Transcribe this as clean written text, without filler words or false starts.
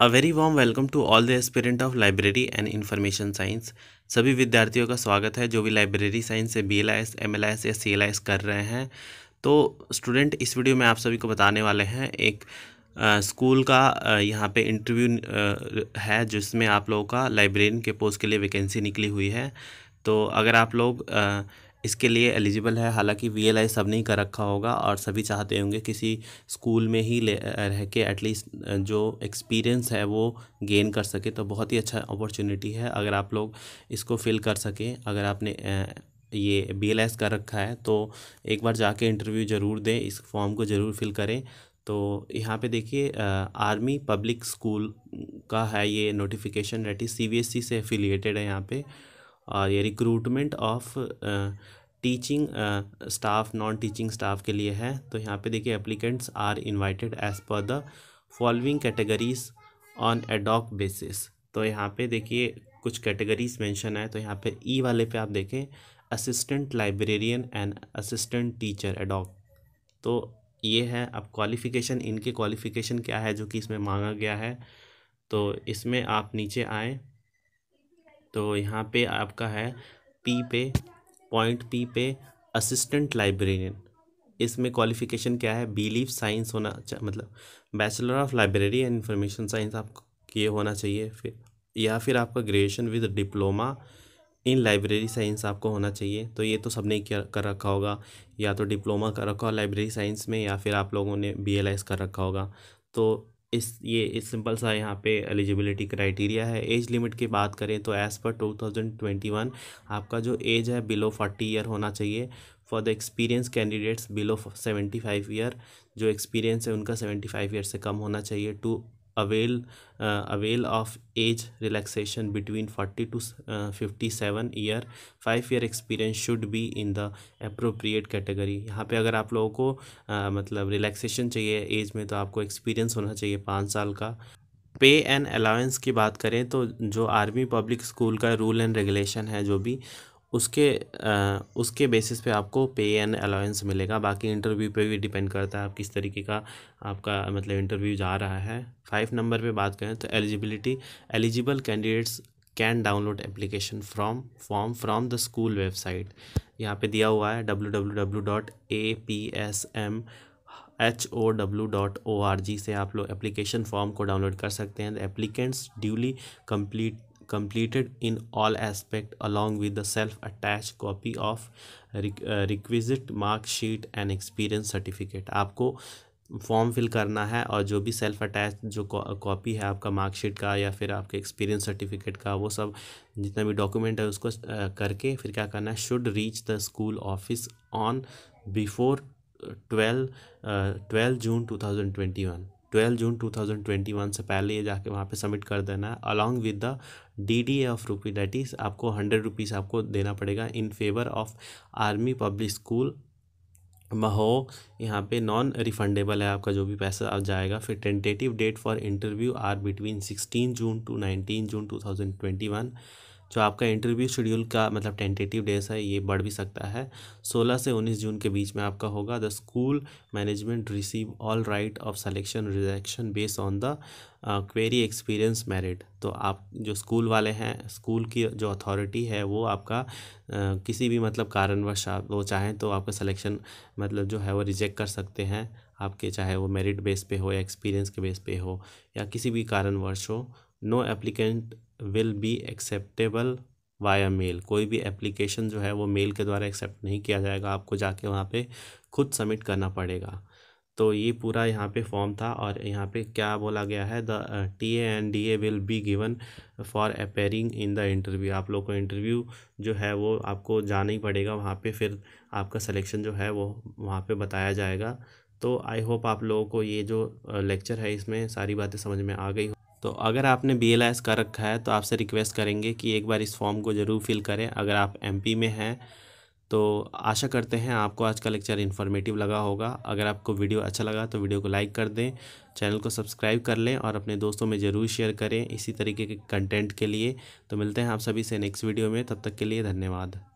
A very warm welcome to all the aspirant of library and information science. सभी विद्यार्थियों का स्वागत है जो भी लाइब्रेरी साइंस से BLS, MLIS या CLIS कर रहे हैं। तो स्टूडेंट, इस वीडियो में आप सभी को बताने वाले हैं एक स्कूल का यहाँ पे इंटरव्यू है जिसमें आप लोगों का लाइब्रेरियन के पोस्ट के लिए वैकेंसी निकली हुई है। तो अगर आप लोग इसके लिए एलिजिबल है, हालांकि VLI सब नहीं कर रखा होगा और सभी चाहते होंगे किसी स्कूल में ही रह के एटलीस्ट जो एक्सपीरियंस है वो गेन कर सके, तो बहुत ही अच्छा अपॉर्चुनिटी है अगर आप लोग इसको फिल कर सकें। अगर आपने ये BLS कर रखा है तो एक बार जाके इंटरव्यू ज़रूर दें, इस फॉर्म को ज़रूर फिल करें। तो यहाँ पे देखिए आर्मी पब्लिक स्कूल का है ये नोटिफिकेशन, दैट इज CBSE से एफिलिएटेड है यहाँ पे, और ये recruitment of teaching staff non teaching staff के लिए है। तो यहाँ पे देखिए applicants are invited as per the following categories on ad hoc basis. तो यहाँ पे देखिए कुछ कैटेगरीज मेंशन है। तो यहाँ पे ई वाले पे आप देखें assistant librarian and assistant teacher ad hoc, तो ये है। अब क्वालिफ़िकेशन, इनके क्वालिफ़िकेशन क्या है जो कि इसमें मांगा गया है, तो इसमें आप नीचे आएँ तो यहाँ पे आपका है पी पे, पॉइंट पी पे असिस्टेंट लाइब्रेरियन। इसमें क्वालिफ़िकेशन क्या है, B.Lib साइंस होना, मतलब bachelor of library and information science आपको ये होना चाहिए, फिर या फिर आपका graduation with diploma in library science आपको होना चाहिए। तो ये तो सबने कर रखा होगा, या तो डिप्लोमा कर रखा हो लाइब्रेरी साइंस में, या फिर आप लोगों ने BLS कर रखा होगा। तो इस सिंपल सा यहाँ पे एलिजिबिलिटी क्राइटेरिया है। एज लिमिट की बात करें तो एज़ पर 2021 आपका जो एज है बिलो 40 ईयर होना चाहिए। For the experience candidates below 75 year, जो एक्सपीरियंस है उनका 75 ईयर से कम होना चाहिए। To avail of age relaxation between 40 to 57 year, 5 year experience should be in the appropriate category. यहाँ पे अगर आप लोगों को मतलब रिलैक्सेशन चाहिए एज में तो आपको एक्सपीरियंस होना चाहिए 5 साल का। पे एंड अलाउंस की बात करें तो जो आर्मी पब्लिक स्कूल का रूल एंड रेगुलेशन है जो भी, उसके बेसिस पे आपको पे एंड अलाउंस मिलेगा। बाकी इंटरव्यू पे भी डिपेंड करता है आप किस तरीके का आपका मतलब इंटरव्यू जा रहा है। 5 नंबर पे बात करें तो eligible candidates can download application form from the school website. यहाँ पे दिया हुआ है www.apsmhow.org से आप लोग एप्लीकेशन फॉर्म को डाउनलोड कर सकते हैं। Applicants duly completed in all aspect along with the self attached copy of requisite mark sheet and experience certificate। आपको फॉर्म फिल करना है और जो भी सेल्फ अटैच जो कॉपी है आपका मार्कशीट का या फिर आपके एक्सपीरियंस सर्टिफिकेट का, वो सब जितना भी डॉक्यूमेंट है उसको करके फिर क्या करना है, should reach the school office on before 12 जून 2021। 12 जून 2021 से पहले ये जाके वहाँ पे सबमिट कर देना है। Along with the DDA of rupee, date is आपको 100 रुपीज़ आपको देना पड़ेगा in favour of army public school Mhow. यहाँ पे नॉन रिफंडेबल है आपका जो भी पैसा आप जाएगा। फिर tentative date for interview are between 16 June to 19 June 2021। जो आपका इंटरव्यू शेड्यूल का मतलब टेंटेटिव डेज है, ये बढ़ भी सकता है। 16 से 19 जून के बीच में आपका होगा। The school management receive all right of selection rejection based on the query experience merit. तो आप जो स्कूल वाले हैं, स्कूल की जो अथॉरिटी है वो आपका किसी भी मतलब कारणवश वो चाहें तो आपका सिलेक्शन मतलब जो है वो रिजेक्ट कर सकते हैं आपके, चाहे वो मेरिट बेस पे हो या एक्सपीरियंस के बेस पे हो या किसी भी कारणवश हो। No applicant will be acceptable via mail, कोई भी एप्लीकेशन जो है वो मेल के द्वारा एक्सेप्ट नहीं किया जाएगा, आपको जाके वहाँ पे खुद सबमिट करना पड़ेगा। तो ये पूरा यहाँ पे फॉर्म था। और यहाँ पे क्या बोला गया है, the TA and DA will be given for appearing in the interview. आप लोग को इंटरव्यू जो है वो आपको जाना ही पड़ेगा वहाँ पे, फिर आपका सिलेक्शन जो है वो वहाँ पे बताया जाएगा। तो आई होप आप लोगों को ये जो लेक्चर है इसमें सारी बातें समझ में आ गई। तो अगर आपने BLS कर रखा है तो आपसे रिक्वेस्ट करेंगे कि एक बार इस फॉर्म को ज़रूर फिल करें अगर आप MP में हैं। तो आशा करते हैं आपको आज का लेक्चर इन्फॉर्मेटिव लगा होगा। अगर आपको वीडियो अच्छा लगा तो वीडियो को लाइक कर दें, चैनल को सब्सक्राइब कर लें और अपने दोस्तों में ज़रूर शेयर करें इसी तरीके के कंटेंट के लिए। तो मिलते हैं आप सभी से नेक्स्ट वीडियो में, तब तक के लिए धन्यवाद।